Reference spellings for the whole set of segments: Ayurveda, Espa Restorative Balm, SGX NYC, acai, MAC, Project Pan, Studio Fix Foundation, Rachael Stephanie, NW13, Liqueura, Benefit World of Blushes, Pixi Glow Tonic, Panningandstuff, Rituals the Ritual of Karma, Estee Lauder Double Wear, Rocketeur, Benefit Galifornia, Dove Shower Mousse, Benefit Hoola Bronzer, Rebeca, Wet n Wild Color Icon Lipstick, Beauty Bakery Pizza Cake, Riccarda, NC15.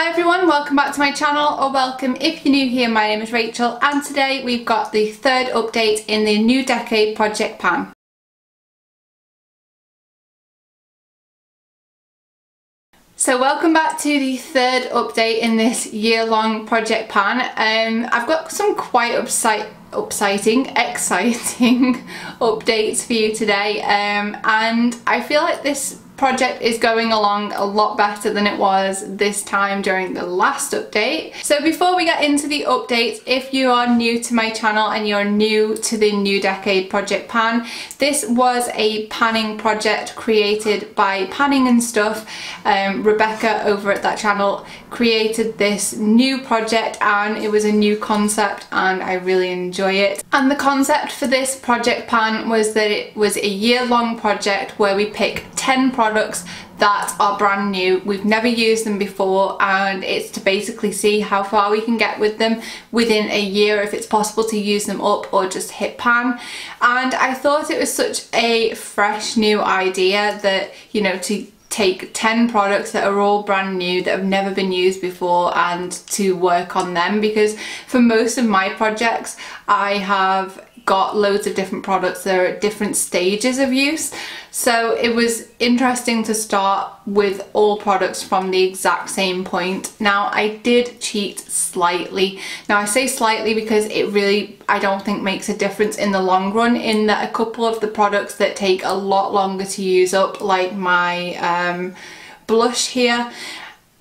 Hi everyone, welcome back to my channel, or welcome if you're new here. My name is Rachel and today we've got the third update in the New Decade Project Pan. So welcome back to the third update in this year-long Project Pan. I've got some quite exciting updates for you today, and I feel like this project is going along a lot better than it was this time during the last update. So before we get into the updates, if you are new to my channel and you're new to the New Decade Project Pan, this was a panning project created by Panning and Stuff. Rebecca over at that channel created this new project and it was a new concept and I really enjoy it. And the concept for this Project Pan was that it was a year-long project where we pick 10 products that are brand new, we've never used them before, and it's to basically see how far we can get with them within a year, if it's possible to use them up or just hit pan. And I thought it was such a fresh new idea that, you know, to take 10 products that are all brand new that have never been used before and to work on them, because for most of my projects I have got loads of different products that are at different stages of use. So it was interesting to start with all products from the exact same point. Now I did cheat slightly. Now I say slightly because it really, I don't think makes a difference in the long run, in that a couple of the products that take a lot longer to use up, like my blush here,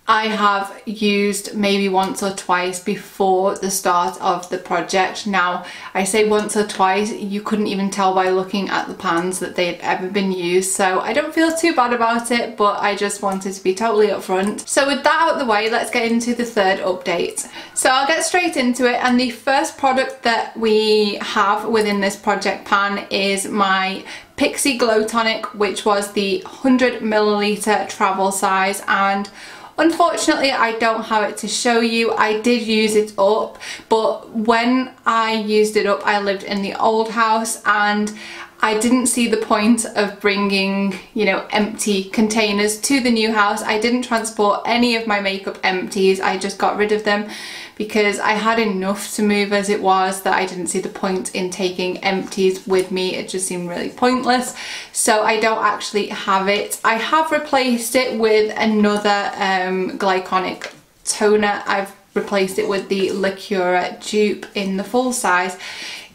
I have used maybe once or twice before the start of the project. Now I say once or twice, you couldn't even tell by looking at the pans that they've ever been used, so I don't feel too bad about it, but I just wanted to be totally upfront. So with that out of the way, let's get into the third update. So I'll get straight into it, and the first product that we have within this project pan is my Pixi Glow Tonic, which was the 100ml travel size, and unfortunately I don't have it to show you. I did use it up, but when I used it up I lived in the old house and I didn't see the point of bringing, you know, empty containers to the new house. I didn't transport any of my makeup empties, I just got rid of them because I had enough to move as it was that I didn't see the point in taking empties with me. It just seemed really pointless. So I don't actually have it. I have replaced it with another glyconic toner. I've replaced it with the Liqueura dupe in the full size.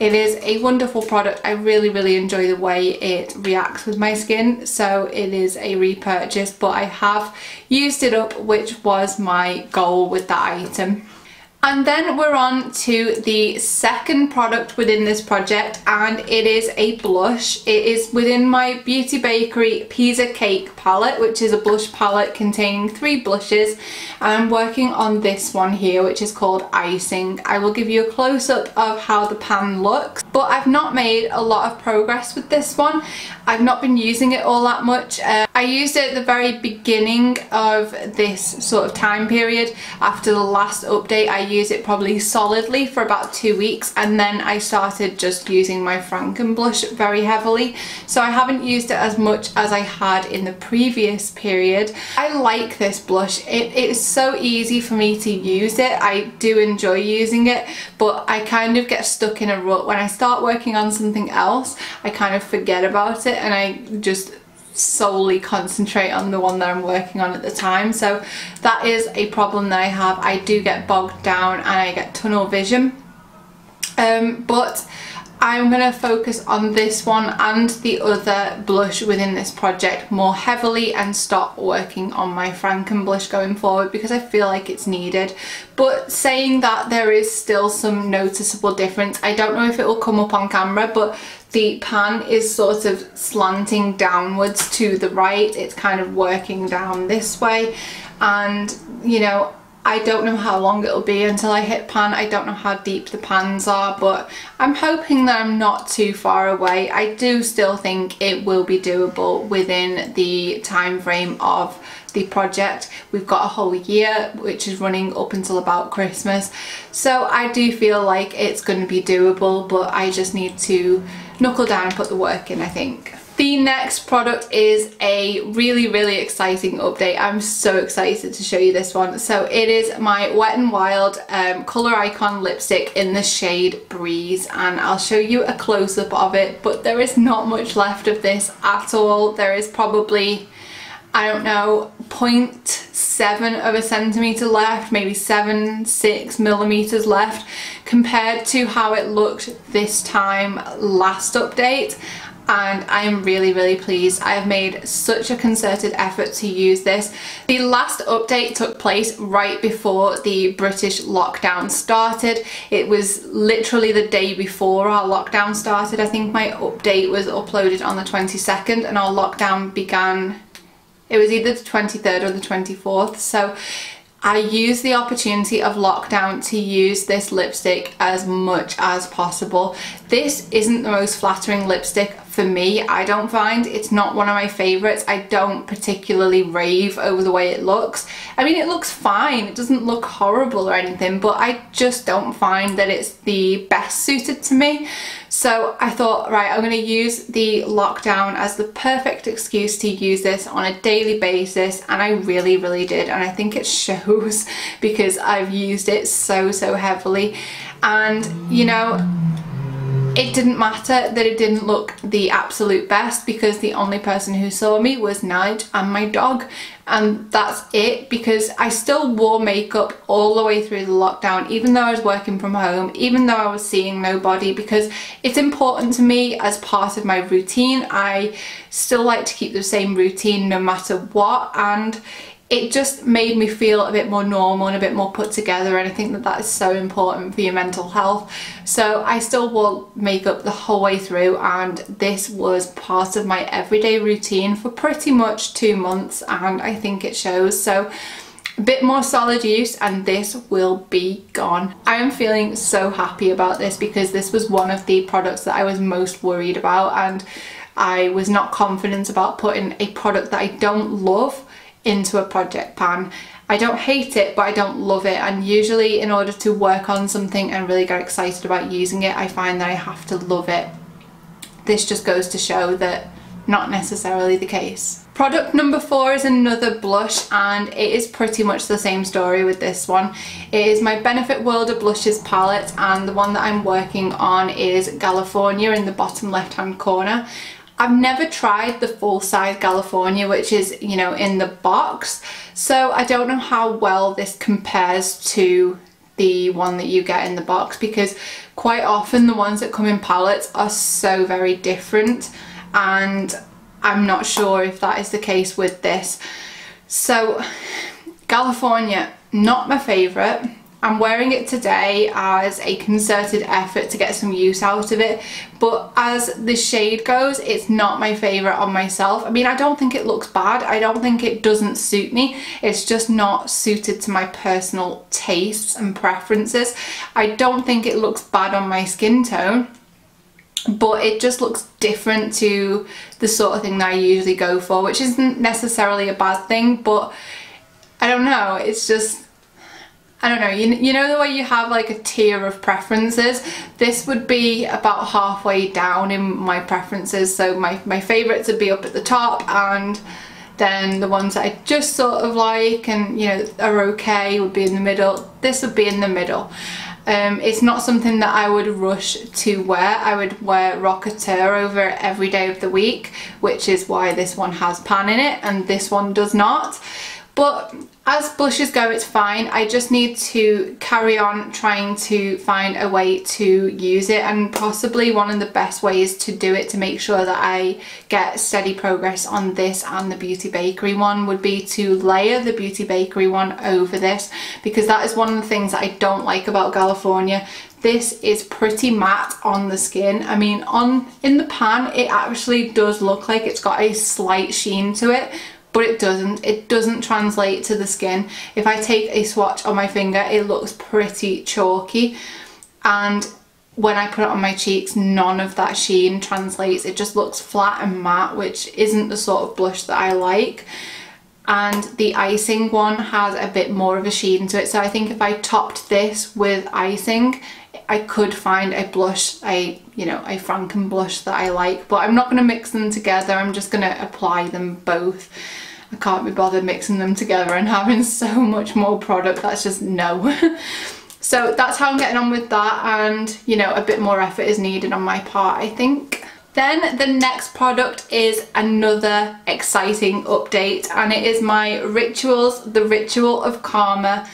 It is a wonderful product. I really enjoy the way it reacts with my skin, so it is a repurchase, but I have used it up, which was my goal with that item. And then we're on to the second product within this project, and it is a blush. It is within my Beauty Bakery Pizza Cake palette, which is a blush palette containing 3 blushes, and I'm working on this one here, which is called Icing. I will give you a close-up of how the pan looks, but I've not made a lot of progress with this one. I've not been using it all that much. I used it at the very beginning of this sort of time period. After the last update I use it probably solidly for about 2 weeks, and then I started just using my Franken blush very heavily, so I haven't used it as much as I had in the previous period. I like this blush. It is so easy for me to use it. I do enjoy using it, but I kind of get stuck in a rut. When I start working on something else I kind of forget about it and I just solely concentrate on the one that I'm working on at the time, so that is a problem that I have. I do get bogged down and I get tunnel vision, but I'm going to focus on this one and the other blush within this project more heavily and stop working on my Franken blush going forward because I feel like it's needed. But saying that, there is still some noticeable difference. I don't know if it will come up on camera, but the pan is sort of slanting downwards to the right. It's kind of working down this way, and you know, I don't know how long it'll be until I hit pan. I don't know how deep the pans are, but I'm hoping that I'm not too far away. I do still think it will be doable within the time frame of the project. We've got a whole year, which is running up until about Christmas, so I do feel like it's going to be doable, but I just need to knuckle down and put the work in, I think. The next product is a really exciting update. I'm so excited to show you this one. So it is my Wet n Wild Color Icon Lipstick in the shade Breeze, and I'll show you a close-up of it, but there is not much left of this at all. There is probably, I don't know, 0.7 of a centimetre left, maybe 7-6 millimetres left, compared to how it looked this time last update. And I am really pleased. I have made such a concerted effort to use this. The last update took place right before the British lockdown started. It was literally the day before our lockdown started. I think my update was uploaded on the 22nd and our lockdown began, it was either the 23rd or the 24th. So I used the opportunity of lockdown to use this lipstick as much as possible. This isn't the most flattering lipstick for me, I don't find. It's not one of my favourites. I don't particularly rave over the way it looks. I mean, it looks fine. It doesn't look horrible or anything, but I just don't find that it's the best suited to me. So I thought, right, I'm going to use the lockdown as the perfect excuse to use this on a daily basis, and I really did, and I think it shows because I've used it so heavily. And you know, it didn't matter that it didn't look the absolute best, because the only person who saw me was Nige and my dog, and that's it, because I still wore makeup all the way through the lockdown, even though I was working from home, even though I was seeing nobody, because it's important to me as part of my routine. I still like to keep the same routine no matter what, and it just made me feel a bit more normal and a bit more put together, and I think that that is so important for your mental health. So I still wore makeup the whole way through, and this was part of my everyday routine for pretty much 2 months, and I think it shows. So a bit more solid use and this will be gone. I am feeling so happy about this because this was one of the products that I was most worried about, and I was not confident about putting a product that I don't love into a project pan. I don't hate it, but I don't love it, and usually in order to work on something and really get excited about using it, I find that I have to love it. This just goes to show that not necessarily the case. Product number 4 is another blush, and it is pretty much the same story with this one. It is my Benefit World of Blushes palette, and the one that I'm working on is Galifornia in the bottom left hand corner. I've never tried the full size Galifornia, which is, you know, in the box, so I don't know how well this compares to the one that you get in the box, because quite often the ones that come in palettes are so very different, and I'm not sure if that is the case with this. So Galifornia, not my favourite. I'm wearing it today as a concerted effort to get some use out of it, but as the shade goes, it's not my favourite on myself. I mean, I don't think it looks bad. I don't think it doesn't suit me. It's just not suited to my personal tastes and preferences. I don't think it looks bad on my skin tone, but it just looks different to the sort of thing that I usually go for, which isn't necessarily a bad thing, but I don't know, it's just, I don't know, you know the way you have like a tier of preferences? This would be about halfway down in my preferences, so my favourites would be up at the top, and then the ones that I just sort of like and, you know, are okay would be in the middle. This would be in the middle. It's not something that I would rush to wear. I would wear Rocketeur over every day of the week, which is why this one has pan in it and this one does not. But as blushes go, it's fine. I just need to carry on trying to find a way to use it, and possibly one of the best ways to do it to make sure that I get steady progress on this and the Beauty Bakery one would be to layer the Beauty Bakery one over this, because that is one of the things that I don't like about Galifornia. This is pretty matte on the skin. I mean, in the pan it actually does look like it's got a slight sheen to it, but it doesn't translate to the skin. If I take a swatch on my finger, it looks pretty chalky, and when I put it on my cheeks, none of that sheen translates. It just looks flat and matte, which isn't the sort of blush that I like. And the icing one has a bit more of a sheen to it, so I think if I topped this with icing, I could find a blush, a Franken blush that I like, but I'm not going to mix them together. I'm just going to apply them both. I can't be bothered mixing them together and having so much more product. That's just no. So that's how I'm getting on with that, and you know, a bit more effort is needed on my part, I think. Then the next product is another exciting update, and it is my Rituals the Ritual of Karma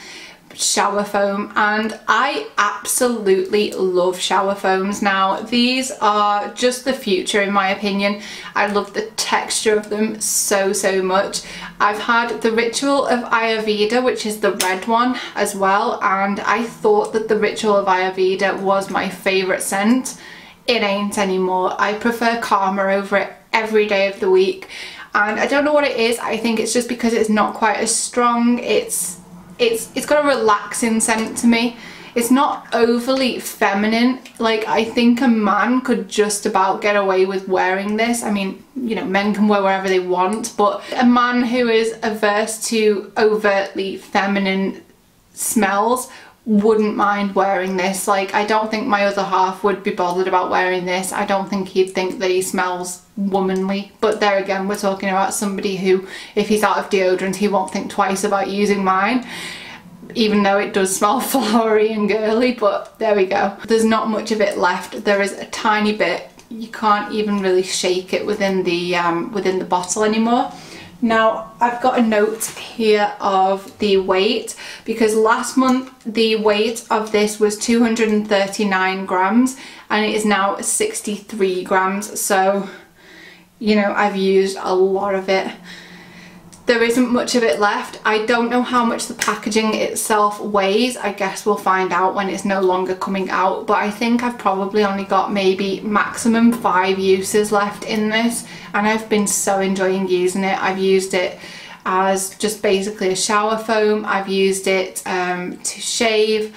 shower foam, and I absolutely love shower foams now. These are just the future in my opinion. I love the texture of them so much. I've had the Ritual of Ayurveda, which is the red one as well, and I thought that the Ritual of Ayurveda was my favourite scent. It ain't anymore. I prefer Karma over it every day of the week, and I don't know what it is. I think it's just because it's not quite as strong. It's got a relaxing scent to me. It's not overly feminine. Like, I think a man could just about get away with wearing this. I mean, you know, men can wear wherever they want, but a man who is averse to overtly feminine smells wouldn't mind wearing this. Like, I don't think my other half would be bothered about wearing this. I don't think he'd think that he smells womanly, but there again, we're talking about somebody who, if he's out of deodorant, he won't think twice about using mine, even though it does smell flowery and girly. But there we go. There's not much of it left. There is a tiny bit. You can't even really shake it within the bottle anymore. Now, I've got a note here of the weight, because last month the weight of this was 239 grams and it is now 63 grams. So, you know, I've used a lot of it. There isn't much of it left. I don't know how much the packaging itself weighs. I guess we'll find out when it's no longer coming out, but I think I've probably only got maybe maximum 5 uses left in this, and I've been so enjoying using it. I've used it as just basically a shower foam. I've used it to shave.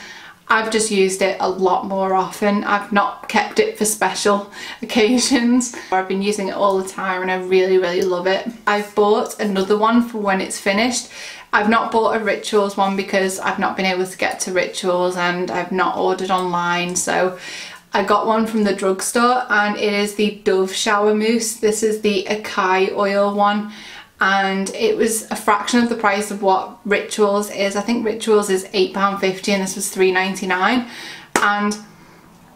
I've just used it a lot more often. I've not kept it for special occasions. I've been using it all the time and I really love it. I've bought another one for when it's finished. I've not bought a Rituals one because I've not been able to get to Rituals and I've not ordered online, so I got one from the drugstore, and it is the Dove Shower Mousse. This is the acai oil one, and it was a fraction of the price of what Rituals is. I think Rituals is £8.50 and this was £3.99, and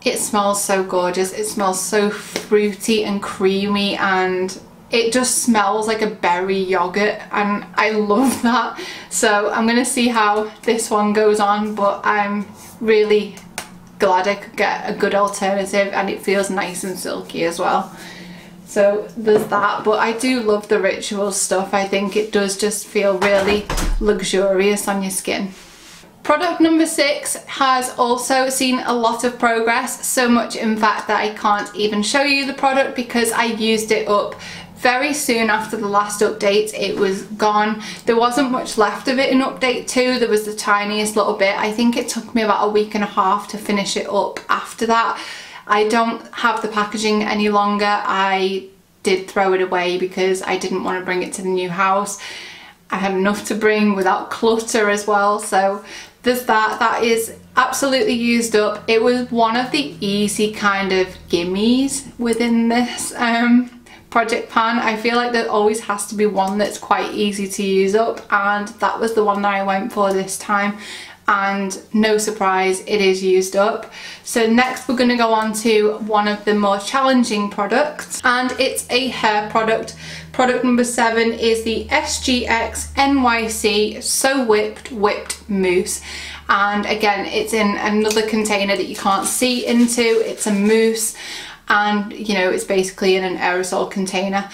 it smells so gorgeous. It smells so fruity and creamy, and it just smells like a berry yogurt, and I love that. So I'm gonna see how this one goes on, but I'm really glad I could get a good alternative, and it feels nice and silky as well. So there's that, but I do love the Rituals stuff. I think it does just feel really luxurious on your skin. Product number 6 has also seen a lot of progress, so much in fact that I can't even show you the product because I used it up very soon after the last update. It was gone. There wasn't much left of it in update 2. There was the tiniest little bit. I think it took me about a week and a half to finish it up after that. I don't have the packaging any longer. I did throw it away because I didn't want to bring it to the new house. I had enough to bring without clutter as well, so there's that. That is absolutely used up. It was one of the easy kind of gimmies within this project pan. I feel like there always has to be one that's quite easy to use up, and that was the one that I went for this time. And no surprise, it is used up. So next we're going to go on to one of the more challenging products, and it's a hair product. Product number 7 is the SGX NYC So Whipped Mousse, and again it's in another container that you can't see into. It's a mousse, and you know, it's basically in an aerosol container.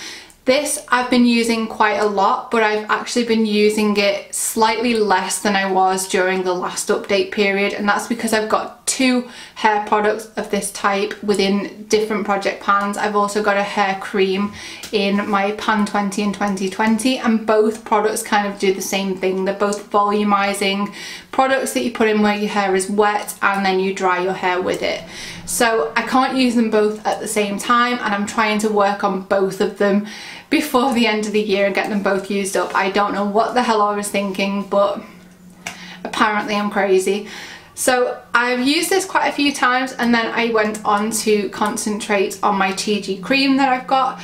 This I've been using quite a lot, but I've actually been using it slightly less than I was during the last update period, and that's because I've got 2 hair products of this type within different project pans. I've also got a hair cream in my pan 20 and 2020, and both products kind of do the same thing. They're both volumizing products that you put in where your hair is wet and then you dry your hair with it. So I can't use them both at the same time, and I'm trying to work on both of them before the end of the year and get them both used up. I don't know what the hell I was thinking, but apparently I'm crazy. So I've used this quite a few times, and then I went on to concentrate on my TG cream that I've got,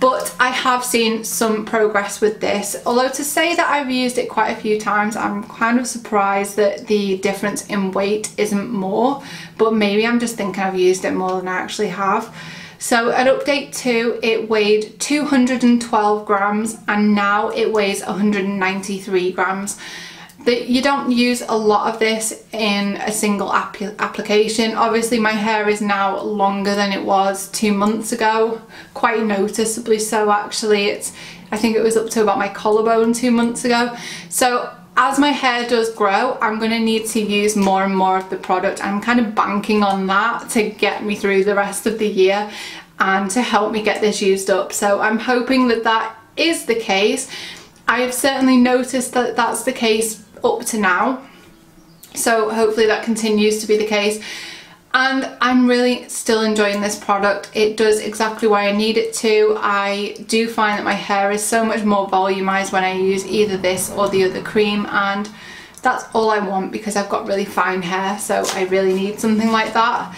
but I have seen some progress with this. Although to say that I've used it quite a few times, I'm kind of surprised that the difference in weight isn't more, but maybe I'm just thinking I've used it more than I actually have. So at update 2 it weighed 212 grams and now it weighs 193 grams. You don't use a lot of this in a single application. Obviously my hair is now longer than it was 2 months ago, quite noticeably so actually. I think it was up to about my collarbone 2 months ago. So as my hair does grow, I'm going to need to use more and more of the product. I'm kind of banking on that to get me through the rest of the year and to help me get this used up. So I'm hoping that that is the case. I have certainly noticed that that's the case up to now, so hopefully that continues to be the case. And I'm really still enjoying this product. It does exactly what I need it to. I do find that my hair is so much more volumized when I use either this or the other cream, and that's all I want because I've got really fine hair, so I really need something like that.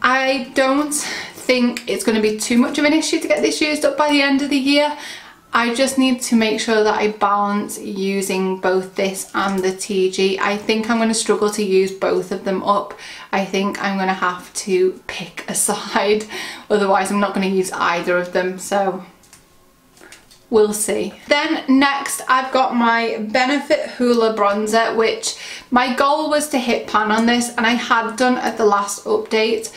I don't think it's going to be too much of an issue to get this used up by the end of the year. I just need to make sure that I balance using both this and the TG. I think I'm going to struggle to use both of them up. I think I'm going to have to pick a side, otherwise I'm not going to use either of them, so we'll see. Then next I've got my Benefit Hoola Bronzer, which my goal was to hit pan on this, and I had done at the last update.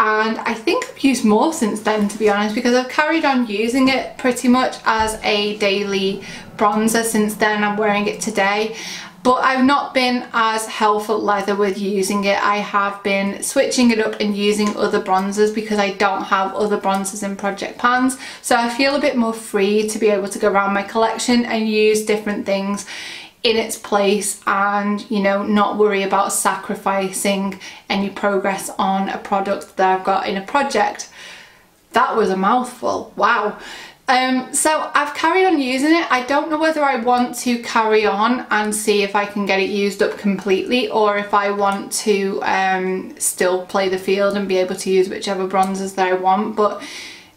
And I think I've used more since then, to be honest, because I've carried on using it pretty much as a daily bronzer since then. I'm wearing it today, but I've not been as hell for leather with using it. I have been switching it up and using other bronzers because I don't have other bronzers in project pans, so I feel a bit more free to be able to go around my collection and use different things in its place, and, you know, not worry about sacrificing any progress on a product that I've got in a project. That was a mouthful, wow. So I've carried on using it. I don't know whether I want to carry on and see if I can get it used up completely, or if I want to still play the field and be able to use whichever bronzers that I want, but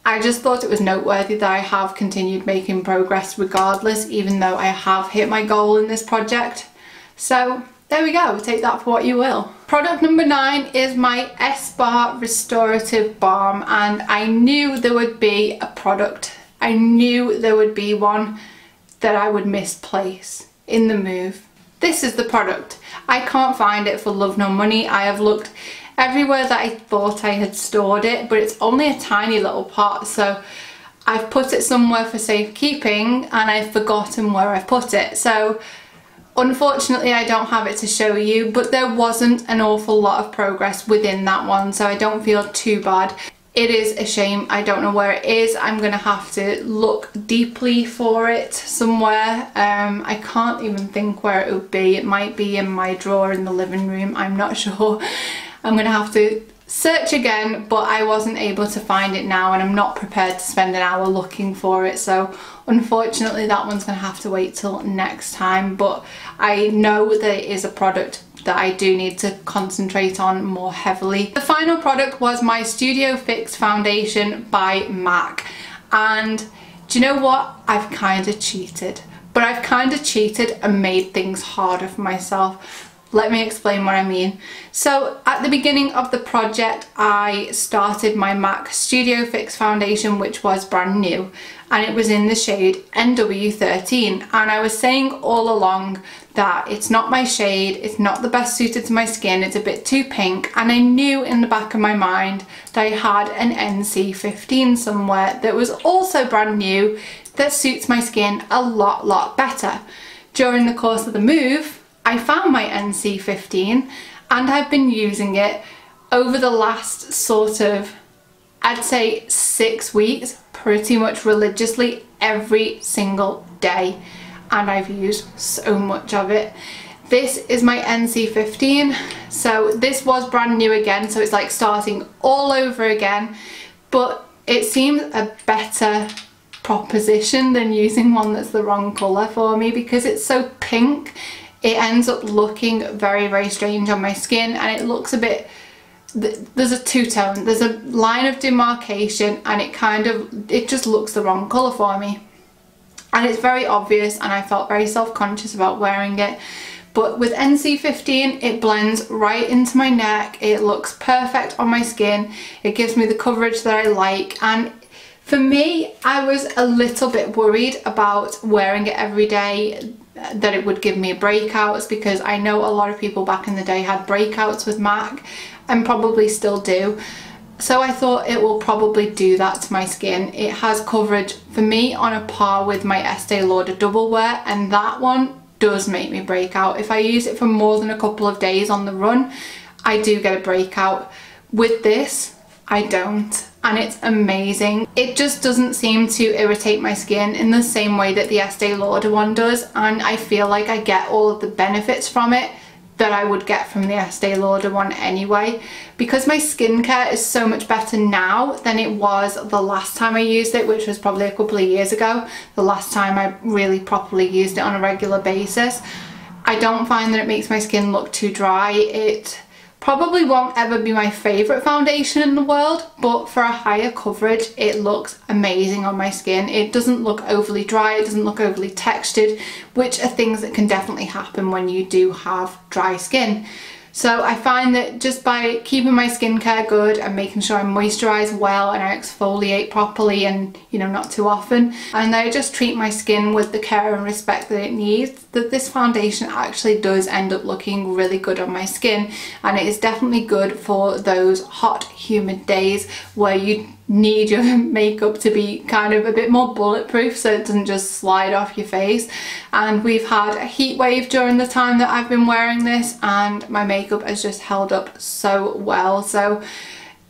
I just thought it was noteworthy that I have continued making progress regardless, even though I have hit my goal in this project. So there we go, take that for what you will. Product number 9 is my Espa Restorative Balm, and I knew there would be a product. I knew there would be one that I would misplace in the move. This is the product. I can't find it for love nor money. I have looked everywhere that I thought I had stored it, but it's only a tiny little pot, so I've put it somewhere for safekeeping and I've forgotten where I've put it. So unfortunately I don't have it to show you, but there wasn't an awful lot of progress within that one, so I don't feel too bad. It is a shame I don't know where it is. I'm gonna have to look deeply for it somewhere. I can't even think where it would be. It might be in my drawer in the living room, I'm not sure. I'm gonna have to search again, but I wasn't able to find it now and I'm not prepared to spend an hour looking for it, so unfortunately that one's gonna have to wait till next time. But I know that it is a product that I do need to concentrate on more heavily. The final product was my Studio Fix Foundation by MAC, and do you know what? I've kind of cheated, but I've kind of cheated and made things harder for myself. Let me explain what I mean. So at the beginning of the project, I started my MAC Studio Fix Foundation, which was brand new, and it was in the shade NW13. And I was saying all along that it's not my shade, it's not the best suited to my skin, it's a bit too pink. And I knew in the back of my mind that I had an NC15 somewhere that was also brand new, that suits my skin a lot better. During the course of the move, I found my NC15 and I've been using it over the last sort of, I'd say 6 weeks, pretty much religiously every single day, and I've used so much of it. This is my NC15, so this was brand new again, so it's like starting all over again, but it seems a better proposition than using one that's the wrong colour for me because it's so pink. it ends up looking very, very strange on my skin, and it looks a bit, there's a two-tone, there's a line of demarcation, and it kind of, it just looks the wrong colour for me. And it's very obvious, and I felt very self-conscious about wearing it. But with NC15, it blends right into my neck, it looks perfect on my skin, it gives me the coverage that I like, and for me, I was a little bit worried about wearing it every day, that it would give me breakouts, because I know a lot of people back in the day had breakouts with MAC, and probably still do. So I thought it will probably do that to my skin. It has coverage for me on a par with my Estee Lauder Double Wear, and that one does make me break out. If I use it for more than a couple of days on the run, I do get a breakout. With this, I don't, and it's amazing. It just doesn't seem to irritate my skin in the same way that the Estee Lauder one does, and I feel like I get all of the benefits from it that I would get from the Estee Lauder one anyway, because my skincare is so much better now than it was the last time I used it, which was probably a couple of years ago, the last time I really properly used it on a regular basis. I don't find that it makes my skin look too dry. It probably won't ever be my favourite foundation in the world, but for a higher coverage, it looks amazing on my skin. It doesn't look overly dry, it doesn't look overly textured, which are things that can definitely happen when you do have dry skin. So I find that just by keeping my skincare good and making sure I moisturise well and I exfoliate properly and, you know, not too often, and I just treat my skin with the care and respect that it needs, that this foundation actually does end up looking really good on my skin, and it is definitely good for those hot, humid days where you need your makeup to be kind of a bit more bulletproof so it doesn't just slide off your face. And we've had a heat wave during the time that I've been wearing this, and my makeup has just held up so well. So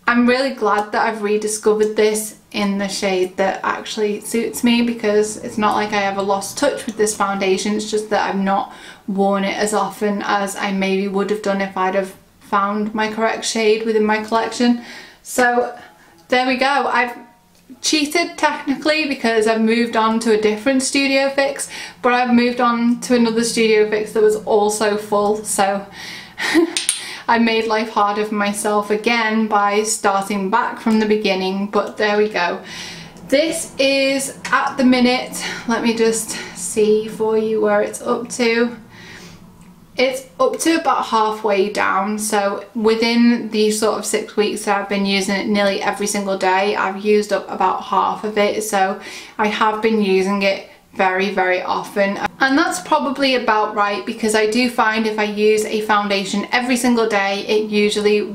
I'm really glad that I've rediscovered this in the shade that actually suits me, because it's not like I ever lost touch with this foundation, it's just that I've not worn it as often as I maybe would have done if I'd have found my correct shade within my collection. So there we go. I've cheated technically because I've moved on to a different Studio Fix, but I've moved on to another Studio Fix that was also full, so I made life harder for myself again by starting back from the beginning, but there we go. This is at the minute, let me just see for you where it's up to. It's up to about halfway down, so within the sort of 6 weeks that I've been using it nearly every single day, I've used up about half of it, so I have been using it very, very often. And that's probably about right, because I do find if I use a foundation every single day, it usually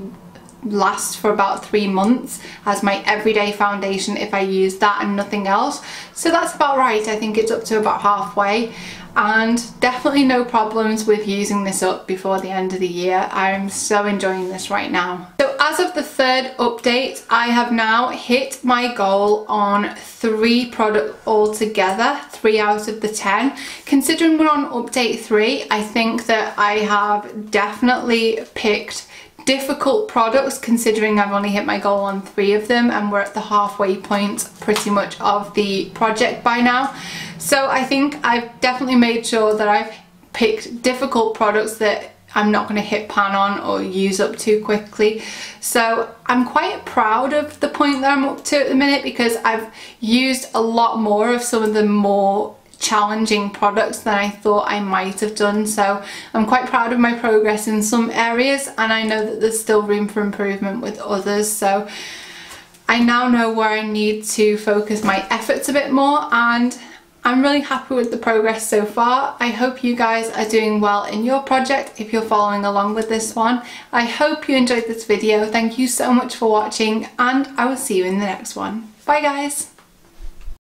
lasts for about 3 months as my everyday foundation if I use that and nothing else. So that's about right. I think it's up to about halfway, and definitely no problems with using this up before the end of the year. I'm so enjoying this right now. So as of the third update, I have now hit my goal on 3 products altogether, 3 out of the 10. Considering we're on update 3, I think that I have definitely picked difficult products, considering I've only hit my goal on 3 of them and we're at the halfway point pretty much of the project by now. So I think I've definitely made sure that I've picked difficult products that I'm not going to hit pan on or use up too quickly. So I'm quite proud of the point that I'm up to at the minute, because I've used a lot more of some of the more challenging products than I thought I might have done, so I'm quite proud of my progress in some areas, and I know that there's still room for improvement with others. So I now know where I need to focus my efforts a bit more, and I'm really happy with the progress so far. I hope you guys are doing well in your project if you're following along with this one. I hope you enjoyed this video. Thank you so much for watching, and I will see you in the next one. Bye guys!